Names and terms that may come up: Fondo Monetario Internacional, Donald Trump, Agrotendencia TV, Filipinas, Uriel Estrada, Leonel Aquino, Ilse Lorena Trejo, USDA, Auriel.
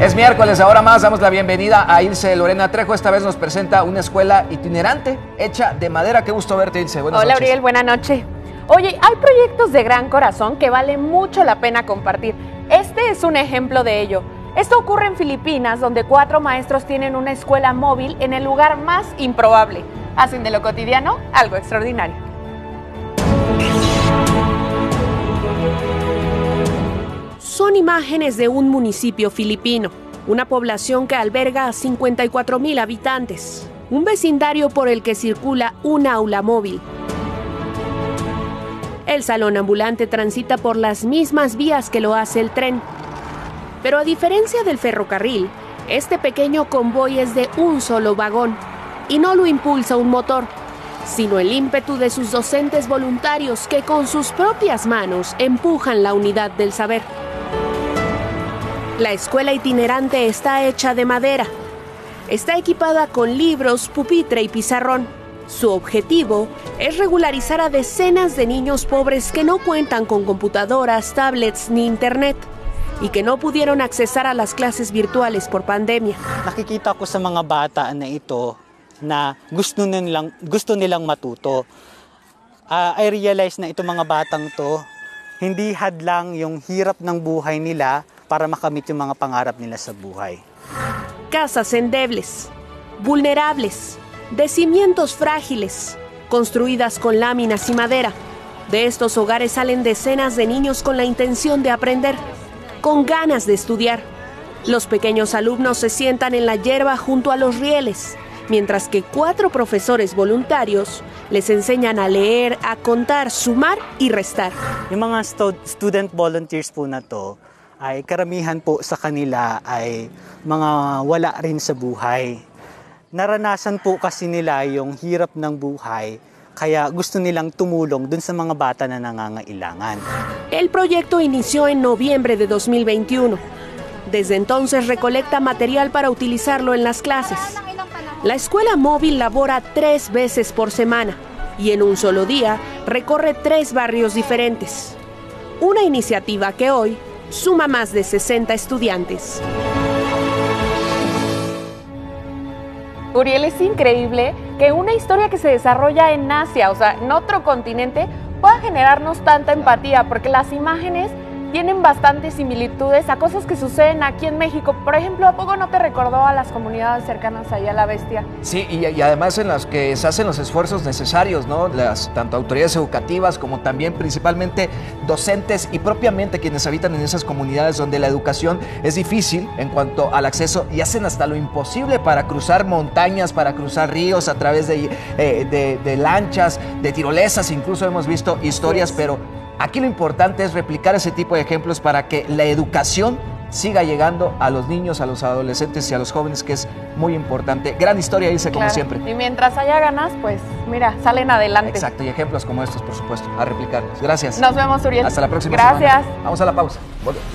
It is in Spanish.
Es miércoles, ahora más damos la bienvenida a Ilse Lorena Trejo. Esta vez nos presenta una escuela itinerante hecha de madera. Qué gusto verte, Ilse. Buenas noches. Hola, Auriel, buena noche. Oye, hay proyectos de gran corazón que vale mucho la pena compartir. Este es un ejemplo de ello. Esto ocurre en Filipinas, donde 4 maestros tienen una escuela móvil en el lugar más improbable. Hacen de lo cotidiano algo extraordinario. Son imágenes de un municipio filipino, una población que alberga a 54,000 habitantes, un vecindario por el que circula un aula móvil. El salón ambulante transita por las mismas vías que lo hace el tren, pero a diferencia del ferrocarril, este pequeño convoy es de un solo vagón y no lo impulsa un motor, sino el ímpetu de sus docentes voluntarios que con sus propias manos empujan la unidad del saber. La escuela itinerante está hecha de madera. Está equipada con libros, pupitre y pizarrón. Su objetivo es regularizar a decenas de niños pobres que no cuentan con computadoras, tablets ni internet y que no pudieron accesar a las clases virtuales por pandemia. Nakikita ko sa mga bata na ito na gusto nilang matuto. I realize na itong mga batang to hindi hadlang yung hirap ng buhay nila para makamit yung mga pangarap nila sa buhay. Casas endebles, vulnerables, de cimientos frágiles, construidas con láminas y madera. De estos hogares salen decenas de niños con la intención de aprender, con ganas de estudiar. Los pequeños alumnos se sientan en la hierba junto a los rieles, mientras que 4 profesores voluntarios les enseñan a leer, a contar, sumar y restar. Yung mga student volunteers po na to, ay karamihan po sa kanila ay mga wala rin sa buhay. Naranasan po kasi nila yung hirap ng buhay, kaya gusto nilang tumulong dun sa mga bata na nangangailangan. El proyecto inició en noviembre de 2021. Desde entonces recolecta material para utilizarlo en las clases. La escuela móvil labora 3 veces por semana y en un solo día recorre 3 barrios diferentes. Una iniciativa que hoy suma más de 60 estudiantes. Uriel, es increíble que una historia que se desarrolla en Asia, o sea, en otro continente, pueda generarnos tanta empatía, porque las imágenes tienen bastantes similitudes a cosas que suceden aquí en México. Por ejemplo, ¿a poco no te recordó a las comunidades cercanas allá a la bestia? Sí, y además en las que se hacen los esfuerzos necesarios, ¿no? Tanto autoridades educativas como también principalmente docentes y propiamente quienes habitan en esas comunidades donde la educación es difícil en cuanto al acceso y hacen hasta lo imposible para cruzar montañas, para cruzar ríos a través de lanchas, de tirolesas. Incluso hemos visto historias, pero aquí lo importante es replicar ese tipo de ejemplos para que la educación siga llegando a los niños, a los adolescentes y a los jóvenes, que es muy importante. Gran historia, dice, claro, como siempre. Y mientras haya ganas, pues mira, salen adelante. Exacto, y ejemplos como estos, por supuesto, a replicarlos. Gracias. Nos vemos, Uriel. Hasta la próxima semana. Gracias. Vamos a la pausa. Volvemos.